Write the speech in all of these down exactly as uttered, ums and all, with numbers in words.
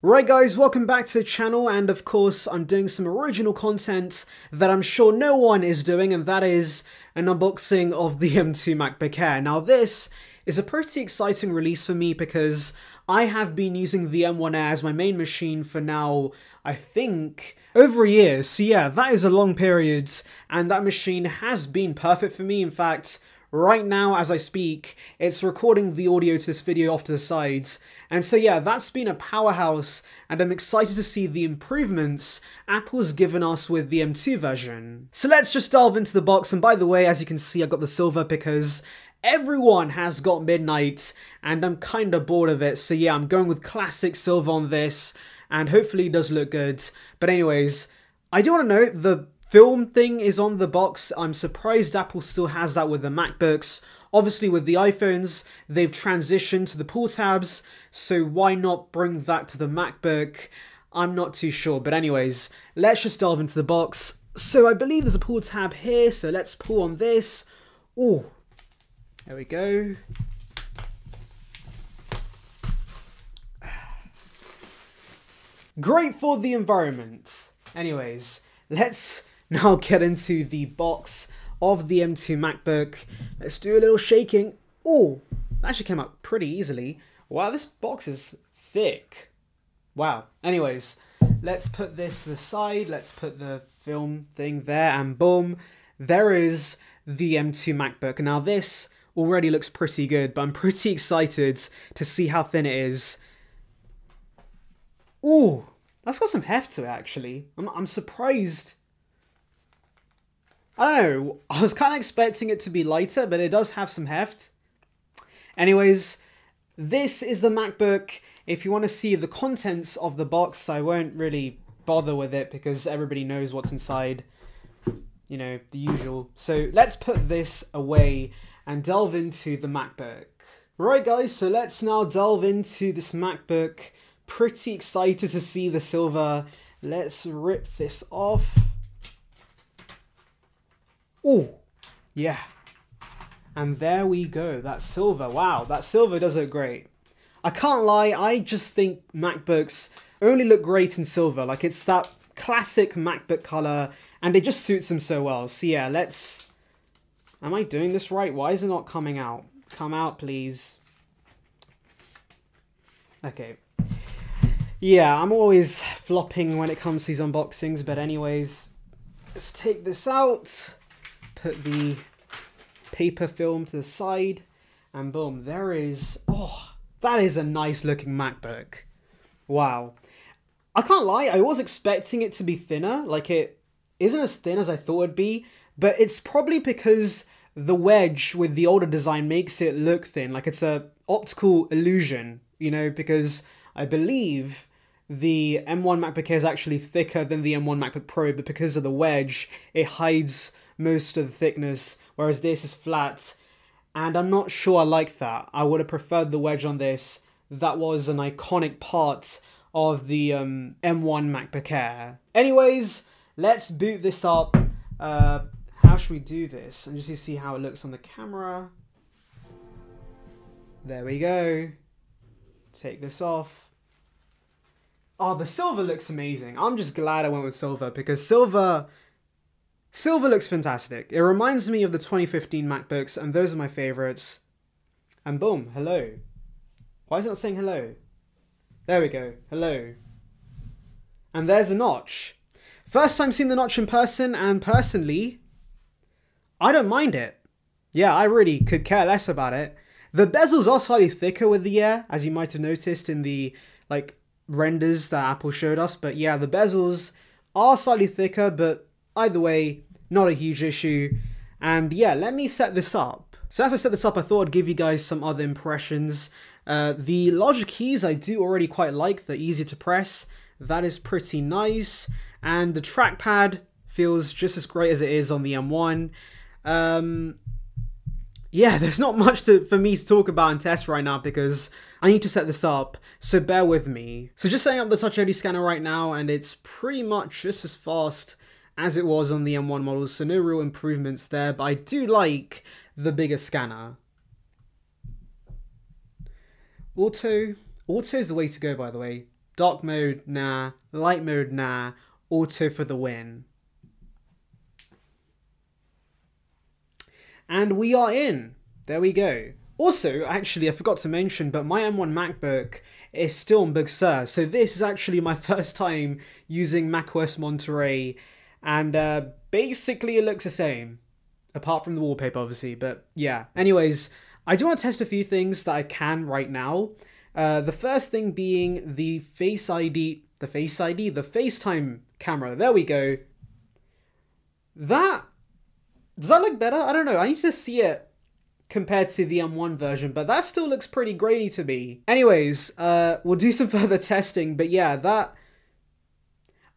Right guys, welcome back to the channel, and of course I'm doing some original content that I'm sure no one is doing, and that is an unboxing of the M two MacBook Air. Now this is a pretty exciting release for me because I have been using the M one Air as my main machine for now, I think, over a year. So yeah, that is a long period, and that machine has been perfect for me. In fact, right now as I speak, it's recording the audio to this video off to the side. And so yeah, that's been a powerhouse, and I'm excited to see the improvements Apple's given us with the M two version. So let's just delve into the box, and by the way, as you can see, I got the silver because everyone has got midnight, and I'm kinda bored of it, so yeah, I'm going with classic silver on this, and hopefully it does look good. But anyways, I do want to note the film thing is on the box. I'm surprised Apple still has that with the MacBooks. Obviously with the iPhones, they've transitioned to the pull tabs, so why not bring that to the MacBook? I'm not too sure, but anyways, let's just delve into the box. So I believe there's a pull tab here, so let's pull on this. Oh, there we go. Great for the environment. Anyways, let's now get into the box of the M two MacBook. Let's do a little shaking. Oh, that actually came out pretty easily. Wow, this box is thick. Wow. Anyways, let's put this to the side. Let's put the film thing there, and boom, there is the M two MacBook. Now this already looks pretty good, but I'm pretty excited to see how thin it is. Ooh, that's got some heft to it, actually. I'm, I'm surprised. I don't know, I was kind of expecting it to be lighter, but it does have some heft. Anyways, this is the MacBook. If you want to see the contents of the box, I won't really bother with it because everybody knows what's inside. You know, the usual. So let's put this away and delve into the MacBook. Right guys, so let's now delve into this MacBook. Pretty excited to see the silver. Let's rip this off. Oh yeah, and there we go. That silver, wow, that silver does look great. I can't lie, I just think MacBooks only look great in silver. Like, it's that classic MacBook color, and it just suits them so well. So yeah, let's... Am I doing this right? Why is it not coming out? Come out, please. Okay. Yeah, I'm always flopping when it comes to these unboxings, but anyways, let's take this out, put the paper film to the side, and boom, there is... Oh, that is a nice looking MacBook. Wow. I can't lie, I was expecting it to be thinner. Like, it isn't as thin as I thought it'd be, but it's probably because the wedge with the older design makes it look thin. Like, it's a optical illusion, you know, because I believe the M one MacBook Air is actually thicker than the M one MacBook Pro, but because of the wedge, it hides most of the thickness, whereas this is flat, and I'm not sure I like that. I would have preferred the wedge on this. That was an iconic part of the um, M one MacBook Air. Anyways, let's boot this up. Uh, how should we do this? I'm just going to see how it looks on the camera. There we go. Take this off. Oh, the silver looks amazing. I'm just glad I went with silver because silver, silver looks fantastic. It reminds me of the twenty fifteen MacBooks, and those are my favorites. And boom, hello. Why is it not saying hello? There we go, hello. And there's a notch. First time seeing the notch in person, and personally, I don't mind it. Yeah, I really could care less about it. The bezels are slightly thicker with the Air, as you might have noticed in the, like, renders that Apple showed us, but yeah, the bezels are slightly thicker, but either way, not a huge issue. And yeah, let me set this up. So as I set this up, I thought I'd give you guys some other impressions. Uh, the larger keys I do already quite like. They're easy to press. That is pretty nice. And the trackpad feels just as great as it is on the M one. Um, Yeah, there's not much to, for me to talk about and test right now because I need to set this up, so bear with me. So just setting up the Touch I D scanner right now, and it's pretty much just as fast as it was on the M one models, so no real improvements there, but I do like the bigger scanner. Auto, auto is the way to go, by the way. Dark mode, nah. Light mode, nah. Auto for the win. And we are in. There we go. Also, actually, I forgot to mention, but my M one MacBook is still on Big Sur, so this is actually my first time using macOS Monterey, and uh, basically it looks the same, apart from the wallpaper, obviously, but yeah. Anyways, I do want to test a few things that I can right now. Uh, the first thing being the Face I D, the Face I D, the FaceTime camera. There we go. That, does that look better? I don't know. I need to see it compared to the M one version, but that still looks pretty grainy to me. Anyways, uh, we'll do some further testing, but yeah, that...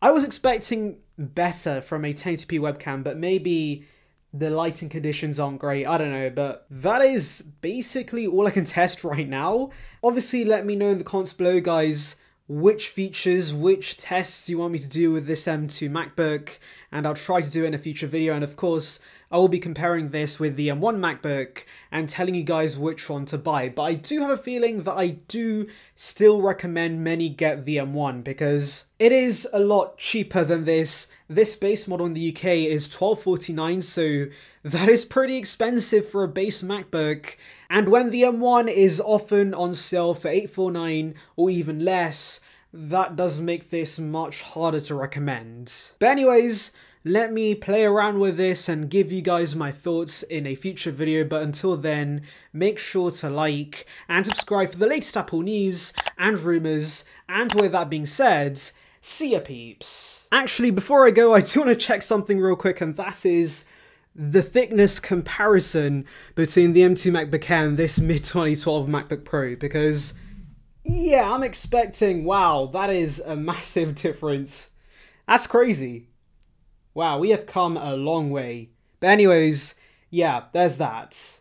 I was expecting better from a ten eighty p webcam, but maybe the lighting conditions aren't great, I don't know, but that is basically all I can test right now. Obviously, let me know in the comments below, guys, which features, which tests you want me to do with this M two MacBook, and I'll try to do it in a future video, and of course, I will be comparing this with the M one MacBook and telling you guys which one to buy, but I do have a feeling that I do still recommend many get the M one because it is a lot cheaper than this. This base model in the U K is twelve forty-nine, so that is pretty expensive for a base MacBook, and when the M one is often on sale for eight forty-nine or even less, that does make this much harder to recommend. But anyways, let me play around with this and give you guys my thoughts in a future video, but until then, make sure to like and subscribe for the latest Apple news and rumors, and with that being said, see ya peeps. Actually, before I go, I do want to check something real quick, and that is the thickness comparison between the M two MacBook Air and this mid twenty twelve MacBook Pro, because, yeah, I'm expecting, wow, that is a massive difference. That's crazy. Wow, we have come a long way. But anyways, yeah, there's that.